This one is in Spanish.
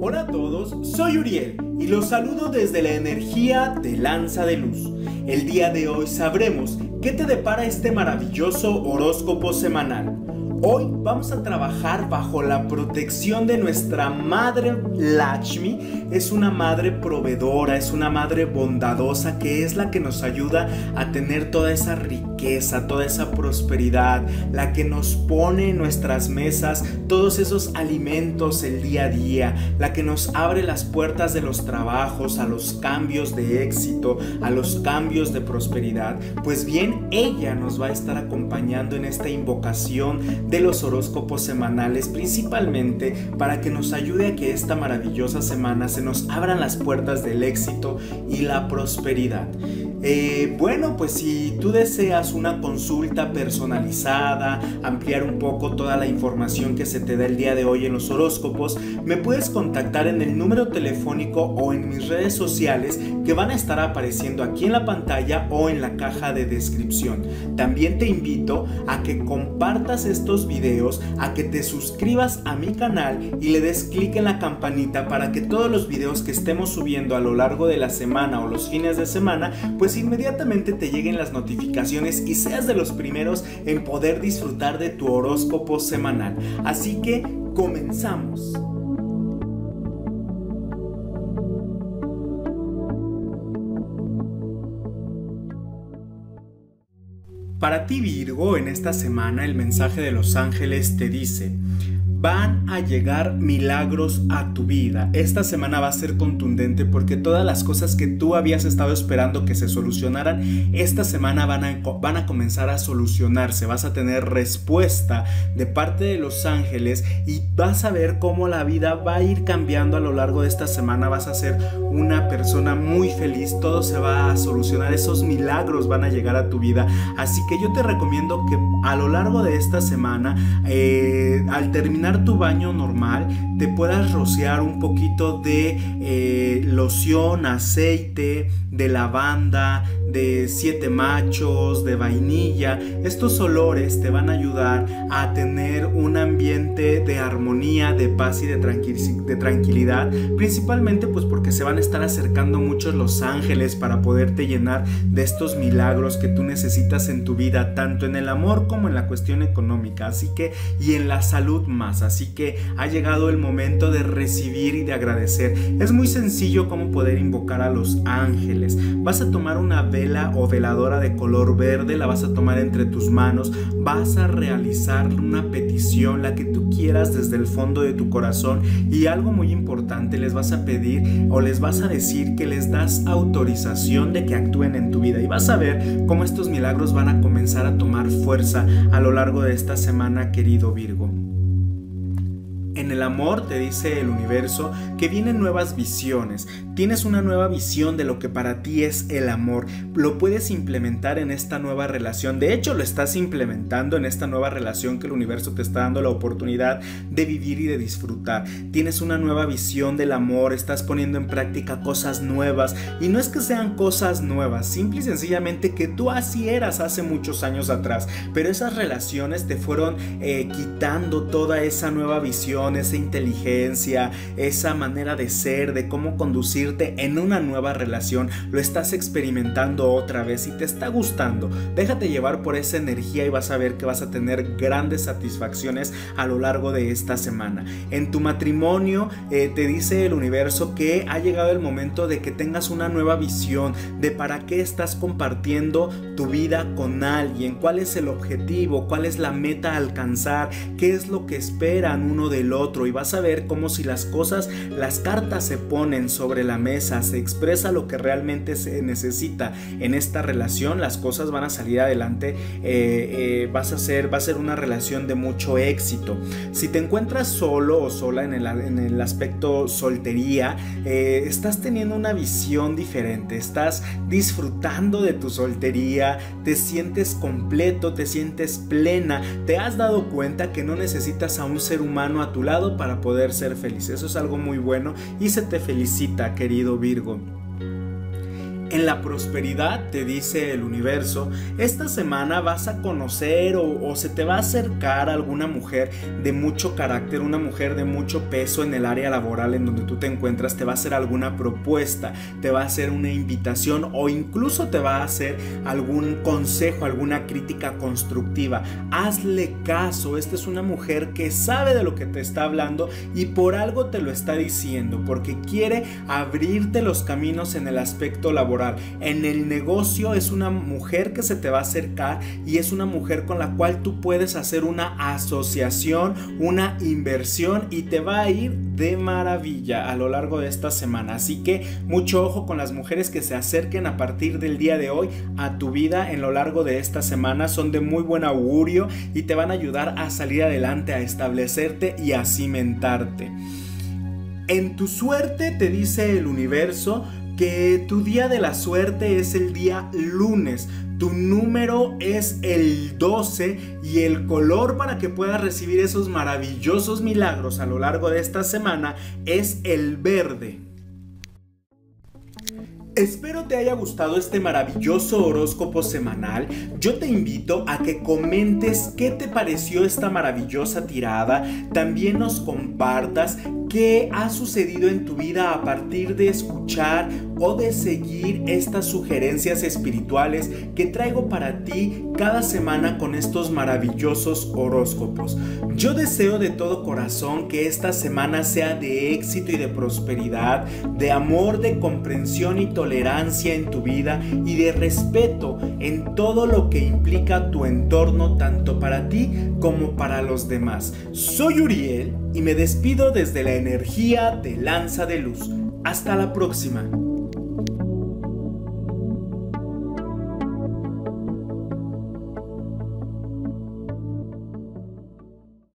Hola a todos, soy Uriel y los saludo desde la energía de Lanza de Luz. El día de hoy sabremos qué te depara este maravilloso horóscopo semanal. Hoy vamos a trabajar bajo la protección de nuestra madre Lakshmi. Es una madre proveedora, es una madre bondadosa que es la que nos ayuda a tener toda esa riqueza, toda esa prosperidad, la que nos pone en nuestras mesas todos esos alimentos el día a día, la que nos abre las puertas de los trabajos, a los cambios de éxito, a los cambios de prosperidad. Pues bien, ella nos va a estar acompañando en esta invocación de los horóscopos semanales, principalmente para que nos ayude a que esta maravillosa semana se nos abran las puertas del éxito y la prosperidad. Bueno, pues si tú deseas una consulta personalizada, ampliar un poco toda la información que se te da el día de hoy en los horóscopos, me puedes contactar en el número telefónico o en mis redes sociales que van a estar apareciendo aquí en la pantalla o en la caja de descripción. También te invito a que compartas estos videos, a que te suscribas a mi canal y le des clic en la campanita para que todos los videos que estemos subiendo a lo largo de la semana o los fines de semana, pues inmediatamente te lleguen las notificaciones y seas de los primeros en poder disfrutar de tu horóscopo semanal. Así que comenzamos. Para ti, Virgo, en esta semana el mensaje de los ángeles te dice: van a llegar milagros a tu vida. Esta semana va a ser contundente porque todas las cosas que tú habías estado esperando que se solucionaran, esta semana van a comenzar a solucionarse. Vas a tener respuesta de parte de los ángeles y vas a ver cómo la vida va a ir cambiando a lo largo de esta semana. Vas a ser una persona muy feliz, todo se va a solucionar, esos milagros van a llegar a tu vida. Así que yo te recomiendo que a lo largo de esta semana, al terminar tu baño normal, te puedas rociar un poquito de loción, aceite de lavanda, de 7 machos, de vainilla. Estos olores te van a ayudar a tener un ambiente de armonía, de paz y de tranquilidad, principalmente pues porque se van a estar acercando muchos los ángeles para poderte llenar de estos milagros que tú necesitas en tu vida, tanto en el amor como en la cuestión económica, así que y en la salud más. Así que ha llegado el momento de recibir y de agradecer. Es muy sencillo cómo poder invocar a los ángeles. Vas a tomar una vela o veladora de color verde, la vas a tomar entre tus manos, vas a realizar una petición, la que tú quieras desde el fondo de tu corazón, y algo muy importante, les vas a pedir o les vas a decir que les das autorización de que actúen en tu vida, y vas a ver cómo estos milagros van a comenzar a tomar fuerza a lo largo de esta semana, querido Virgo. En el amor te dice el universo que vienen nuevas visiones. Tienes una nueva visión de lo que para ti es el amor. Lo puedes implementar en esta nueva relación. De hecho, lo estás implementando en esta nueva relación que el universo te está dando la oportunidad de vivir y de disfrutar. Tienes una nueva visión del amor. Estás poniendo en práctica cosas nuevas. Y no es que sean cosas nuevas. Simple y sencillamente que tú así eras hace muchos años atrás. Pero esas relaciones te fueron quitando toda esa nueva visión, esa inteligencia, esa manera de ser, de cómo conducirte en una nueva relación. Lo estás experimentando otra vez y te está gustando. Déjate llevar por esa energía y vas a ver que vas a tener grandes satisfacciones a lo largo de esta semana. En tu matrimonio te dice el universo que ha llegado el momento de que tengas una nueva visión de para qué estás compartiendo tu vida con alguien, cuál es el objetivo, cuál es la meta a alcanzar, qué es lo que esperan uno del otro, y vas a ver cómo, si las cosas, las cartas se ponen sobre la mesa, se expresa lo que realmente se necesita en esta relación, las cosas van a salir adelante. Va a ser una relación de mucho éxito. Si te encuentras solo o sola en el aspecto soltería, estás teniendo una visión diferente, estás disfrutando de tu soltería, te sientes completo, te sientes plena, te has dado cuenta que no necesitas a un ser humano a tu lado para poder ser feliz. Eso es algo muy bueno y se te felicita, querido Virgo. En la prosperidad, te dice el universo, esta semana vas a conocer o se te va a acercar a alguna mujer de mucho carácter, una mujer de mucho peso en el área laboral en donde tú te encuentras, te va a hacer alguna propuesta, te va a hacer una invitación o incluso te va a hacer algún consejo, alguna crítica constructiva. Hazle caso, esta es una mujer que sabe de lo que te está hablando y por algo te lo está diciendo, porque quiere abrirte los caminos en el aspecto laboral. En el negocio es una mujer que se te va a acercar y es una mujer con la cual tú puedes hacer una asociación, una inversión y te va a ir de maravilla a lo largo de esta semana. Así que mucho ojo con las mujeres que se acerquen a partir del día de hoy a tu vida en lo largo de esta semana. Son de muy buen augurio y te van a ayudar a salir adelante, a establecerte y a cimentarte. En tu suerte, te dice el universo, que tu día de la suerte es el día lunes, tu número es el 12 y el color para que puedas recibir esos maravillosos milagros a lo largo de esta semana es el verde. Espero te haya gustado este maravilloso horóscopo semanal. Yo te invito a que comentes qué te pareció esta maravillosa tirada. También nos compartas qué ha sucedido en tu vida a partir de escuchar o de seguir estas sugerencias espirituales que traigo para ti cada semana con estos maravillosos horóscopos. Yo deseo de todo corazón que esta semana sea de éxito y de prosperidad, de amor, de comprensión y tolerancia. En tu vida y de respeto en todo lo que implica tu entorno, tanto para ti como para los demás. Soy Uriel y me despido desde la energía de Lanza de Luz. Hasta la próxima.